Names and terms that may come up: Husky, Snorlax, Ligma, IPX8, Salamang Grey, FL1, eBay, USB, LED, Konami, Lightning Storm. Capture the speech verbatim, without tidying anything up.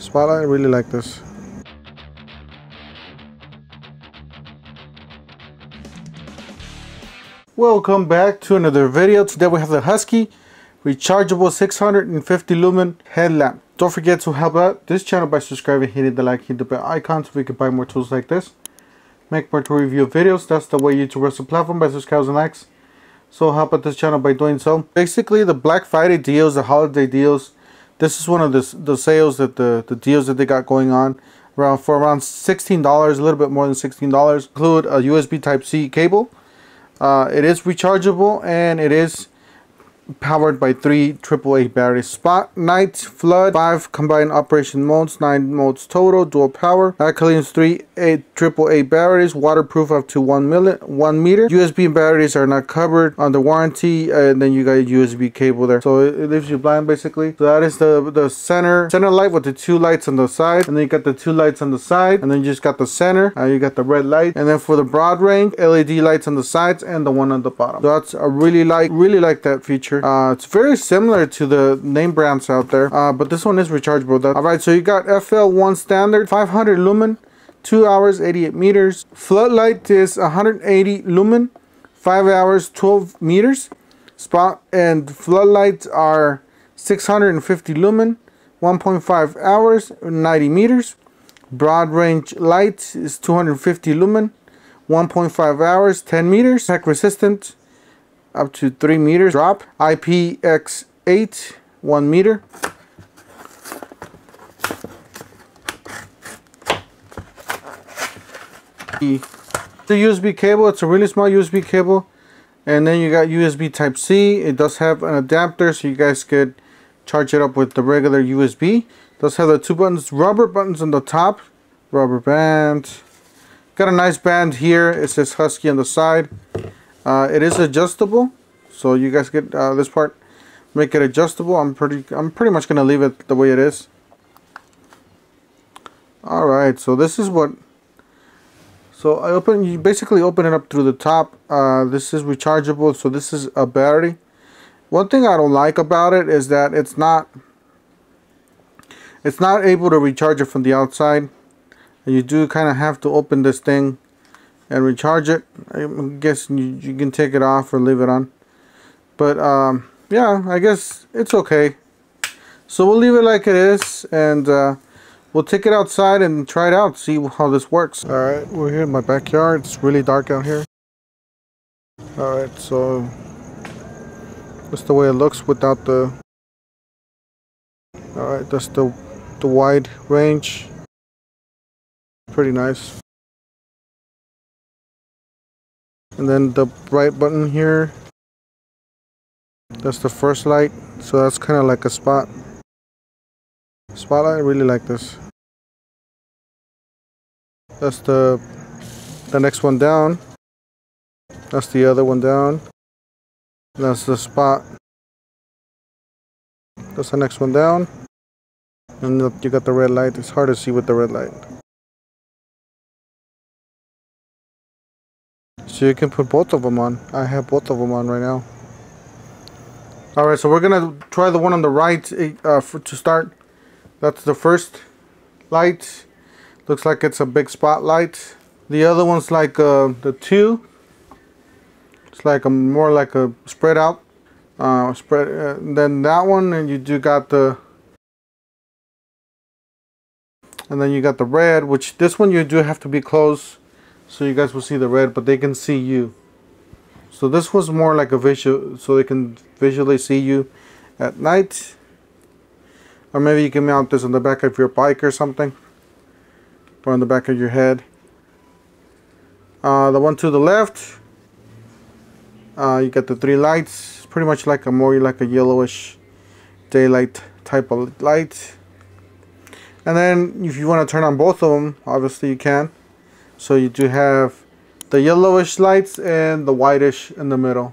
Spotlight, I really like this. Welcome back to another video. Today we have the Husky rechargeable six hundred fifty lumen headlamp. Don't forget to help out this channel by subscribing, hitting the like, hit the bell icon so we can buy more tools like this, make more to review videos. That's the way YouTube runs the platform, by subscribes and likes. So help out this channel by doing so. Basically the Black Friday deals, the holiday deals, this is one of the, the sales that the, the deals that they got going on around for around sixteen dollars, a little bit more than sixteen dollars. Include a U S B Type-C cable. Uh, it is rechargeable and it is powered by three triple A batteries. Spot, night, flood, five combined operation modes, nine modes total, dual power. That includes three eight triple A batteries, waterproof up to one mil one meter. U S B batteries are not covered under warranty, and then you got a U S B cable there, so it, it leaves you blind basically. So that is the the center center light with the two lights on the side, and then you got the two lights on the side, and then you just got the center. Uh, you got the red light, and then for the broad range, L E D lights on the sides and the one on the bottom. So that's I really like really like that feature. Uh, it's very similar to the name brands out there, uh, but this one is rechargeable though. All right, so you got F L one standard, five hundred lumen, two hours, eighty-eight meters. Floodlight is one hundred eighty lumen, five hours, twelve meters. Spot and floodlights are six hundred fifty lumen, one point five hours, ninety meters. Broad range light is two hundred fifty lumen, one point five hours, ten meters. Attack resistant up to three meters drop. I P X eight, one meter. The U S B cable, it's a really small U S B cable, and then you got U S B Type-C. It does have an adapter, so you guys could charge it up with the regular U S B. It does have the two buttons, rubber buttons on the top, rubber band. Got a nice band here. It says Husky on the side. Uh, it is adjustable, so you guys get uh, this part, make it adjustable. I'm pretty I'm pretty much gonna leave it the way it is. All right, so this is what, so I open you basically open it up through the top. Uh, this is rechargeable, so this is a battery. One thing I don't like about it is that it's not it's not able to recharge it from the outside, and you do kind of have to open this thing and recharge it. I'm guessing you, you can take it off or leave it on, but um, yeah, I guess it's okay. So we'll leave it like it is, and uh, we'll take it outside and try it out, see how this works. All right, we're here in my backyard. It's really dark out here. All right, so that's the way it looks without the. All right, that's the the wide range. Pretty nice. And then the right button here, that's the first light, so that's kind of like a spot spotlight. I really like this. That's the the next one down, that's the other one down, that's the spot, that's the next one down, and you got the red light. It's hard to see with the red light. So you can put both of them on. I have both of them on right now. All right, so we're gonna try the one on the right uh, for, to start. That's the first light. Looks like it's a big spotlight. The other one's like uh, the two. It's like a more like a spread out. Uh, spread. Uh, then that one, and you do got the. And then you got the red, which this one you do have to be close. So you guys will see the red, but they can see you. So this was more like a visual, so they can visually see you at night. Or maybe you can mount this on the back of your bike or something, or on the back of your head. Uh, the one to the left, uh, you got the three lights. It's pretty much like a more like a yellowish daylight type of light. And then if you want to turn on both of them, obviously you can. So you do have the yellowish lights and the whitish in the middle.